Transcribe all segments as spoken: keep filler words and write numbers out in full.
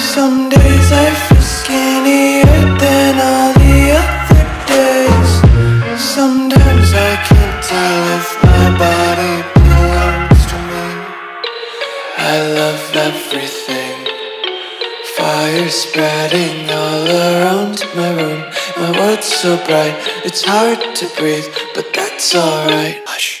Some days I feel skinnier than all the others. Sometimes I can't tell if my body belongs to me. I love everything. Fire spreading all around my room. My world's so bright, it's hard to breathe, but that's alright. Hush.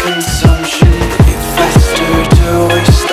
consumption, breathe faster to waste.